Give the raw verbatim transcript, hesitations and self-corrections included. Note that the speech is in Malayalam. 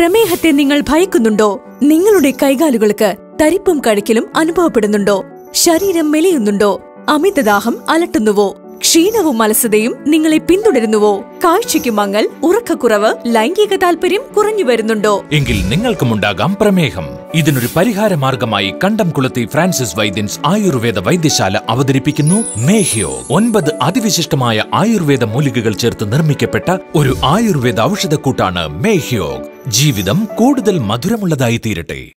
പ്രമേഹത്തെ നിങ്ങൾ ഭയക്കുന്നുണ്ടോ? നിങ്ങളുടെ കൈകാലുകൾക്ക് തരിപ്പും കഴക്കിലും അനുഭവപ്പെടുന്നുണ്ടോ? ശരീരം മെലിയുന്നുണ്ടോ? അമിതദാഹം അലട്ടുന്നുവോ? ക്ഷീണവും അലസതയും നിങ്ങളെ പിന്തുടരുന്നുവോ? കാഴ്ചയ്ക്ക് മങ്ങൽ, ഉറക്കക്കുറവ്, ലൈംഗിക താൽപര്യം കുറഞ്ഞു വരുന്നുണ്ടോ? എങ്കിൽ നിങ്ങൾക്കും ഉണ്ടാകാം പ്രമേഹം. ഇതിനൊരു പരിഹാര മാർഗമായി കണ്ടംകുളത്തെ ഫ്രാൻസിസ് വൈദ്യൻസ് ആയുർവേദ വൈദ്യശാല അവതരിപ്പിക്കുന്നു മെഹ്യോഗ്. ഒൻപത് അതിവിശിഷ്ടമായ ആയുർവേദ മൂലികകൾ ചേർത്ത് നിർമ്മിക്കപ്പെട്ട ഒരു ആയുർവേദ ഔഷധക്കൂട്ടാണ് മെഹ്യോഗ്. ജീവിതം കൂടുതൽ മധുരമുള്ളതായി തീരട്ടെ.